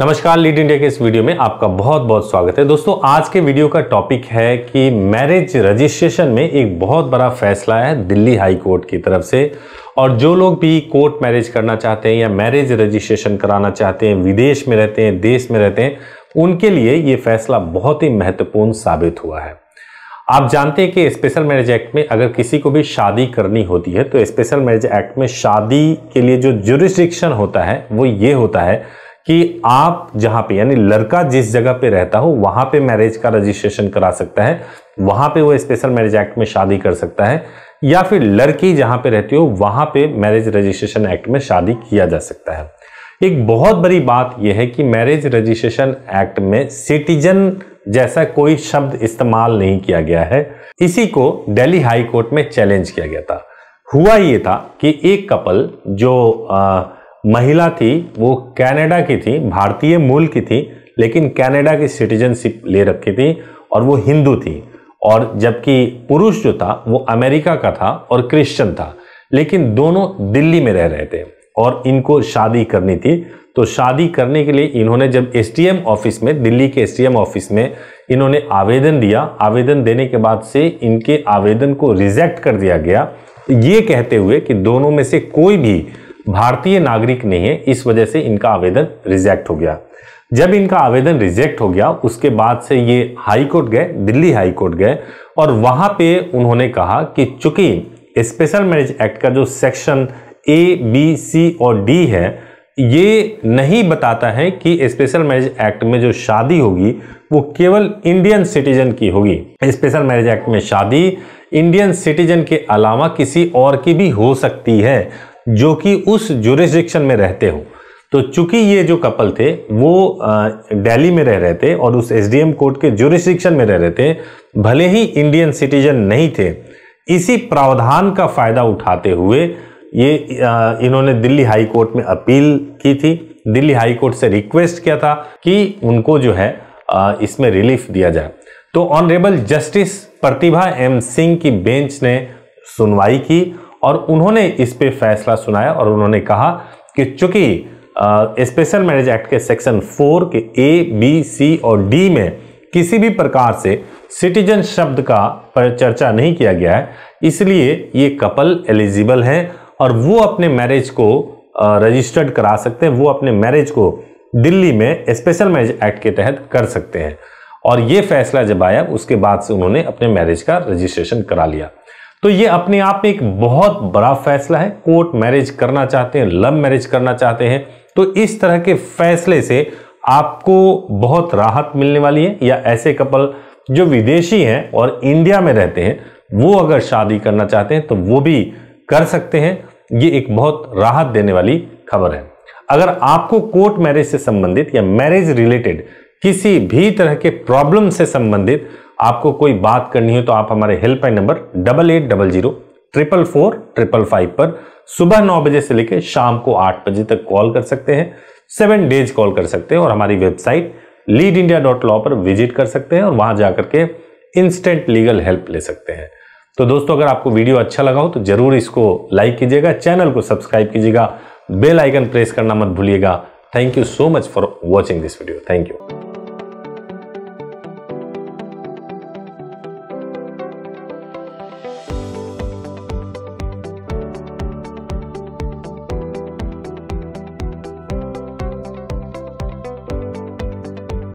नमस्कार, lead India के इस वीडियो में आपका बहुत बहुत स्वागत है। दोस्तों, आज के वीडियो का टॉपिक है कि मैरिज रजिस्ट्रेशन में एक बहुत बड़ा फैसला है दिल्ली हाई कोर्ट की तरफ से, और जो लोग भी कोर्ट मैरिज करना चाहते हैं या मैरिज रजिस्ट्रेशन कराना चाहते हैं, विदेश में रहते हैं, देश में रहते हैं, उनके लिए ये फैसला बहुत ही महत्वपूर्ण साबित हुआ है। आप जानते हैं कि स्पेशल मैरिज एक्ट में अगर किसी को भी शादी करनी होती है तो स्पेशल मैरिज एक्ट में शादी के लिए जो ज्यूरिसडिक्शन होता है वो ये होता है कि आप जहाँ पे, यानी लड़का जिस जगह पे रहता हो वहाँ पे मैरिज का रजिस्ट्रेशन करा सकता है, वहाँ पे वो स्पेशल मैरिज एक्ट में शादी कर सकता है, या फिर लड़की जहाँ पे रहती हो वहाँ पे मैरिज रजिस्ट्रेशन एक्ट में शादी किया जा सकता है। एक बहुत बड़ी बात यह है कि मैरिज रजिस्ट्रेशन एक्ट में सिटीजन जैसा कोई शब्द इस्तेमाल नहीं किया गया है। इसी को दिल्ली हाई कोर्ट में चैलेंज किया गया था। हुआ ये था कि एक कपल जो महिला थी वो कनाडा की थी, भारतीय मूल की थी, लेकिन कनाडा की सिटीजनशिप ले रखी थी और वो हिंदू थी, और जबकि पुरुष जो था वो अमेरिका का था और क्रिश्चियन था, लेकिन दोनों दिल्ली में रह रहे थे और इनको शादी करनी थी। तो शादी करने के लिए इन्होंने जब एसडीएम ऑफिस में, दिल्ली के एसडीएम ऑफिस में इन्होंने आवेदन दिया। आवेदन देने के बाद से इनके आवेदन को रिजेक्ट कर दिया गया, ये कहते हुए कि दोनों में से कोई भी भारतीय नागरिक नहीं है, इस वजह से इनका आवेदन रिजेक्ट हो गया। जब इनका आवेदन रिजेक्ट हो गया उसके बाद से ये हाई कोर्ट गए, दिल्ली हाई कोर्ट गए, और वहाँ पे उन्होंने कहा कि चूंकि स्पेशल मैरिज एक्ट का जो सेक्शन ए, बी, सी और डी है ये नहीं बताता है कि स्पेशल मैरिज एक्ट में जो शादी होगी वो केवल इंडियन सिटीजन की होगी। स्पेशल मैरिज एक्ट में शादी इंडियन सिटीजन के अलावा किसी और की भी हो सकती है जो कि उस ज्यूरिसडिक्शन में रहते हो। तो चूंकि ये जो कपल थे वो दिल्ली में रह रहे थे और उस एसडीएम कोर्ट के ज्यूरिसडिक्शन में रह रहे थे, भले ही इंडियन सिटीजन नहीं थे। इसी प्रावधान का फायदा उठाते हुए ये इन्होंने दिल्ली हाई कोर्ट में अपील की थी। दिल्ली हाई कोर्ट से रिक्वेस्ट किया था कि उनको जो है इसमें रिलीफ दिया जाए। तो honourable justice Pratibha M Singh की बेंच ने सुनवाई की और उन्होंने इस पे फैसला सुनाया, और उन्होंने कहा कि चूंकि स्पेशल मैरिज एक्ट के सेक्शन 4 के ए, बी, सी और डी में किसी भी प्रकार से सिटीजन शब्द का चर्चा नहीं किया गया है, इसलिए ये कपल एलिजिबल हैं और वो अपने मैरिज को रजिस्टर्ड करा सकते हैं, वो अपने मैरिज को दिल्ली में स्पेशल मैरिज एक्ट के तहत कर सकते हैं। और ये फैसला जब आया उसके बाद से उन्होंने अपने मैरिज का रजिस्ट्रेशन करा लिया। तो ये अपने आप में एक बहुत बड़ा फैसला है। कोर्ट मैरिज करना चाहते हैं, लव मैरिज करना चाहते हैं, तो इस तरह के फैसले से आपको बहुत राहत मिलने वाली है। या ऐसे कपल जो विदेशी हैं और इंडिया में रहते हैं वो अगर शादी करना चाहते हैं तो वो भी कर सकते हैं। ये एक बहुत राहत देने वाली खबर है। अगर आपको कोर्ट मैरिज से संबंधित या मैरिज रिलेटेड किसी भी तरह के प्रॉब्लम से संबंधित आपको कोई बात करनी हो तो आप हमारे हेल्पलाइन नंबर 8800 444 555 पर सुबह 9 बजे से लेकर शाम को 8 बजे तक कॉल कर सकते हैं, 7 डेज कॉल कर सकते हैं, और हमारी वेबसाइट leadindia.law पर विजिट कर सकते हैं और वहां जाकर के इंस्टेंट लीगल हेल्प ले सकते हैं। तो दोस्तों, अगर आपको वीडियो अच्छा लगा हो तो जरूर इसको लाइक कीजिएगा, चैनल को सब्सक्राइब कीजिएगा, बेल आइकन प्रेस करना मत भूलिएगा। Thank you so much for watching this video. Thank you.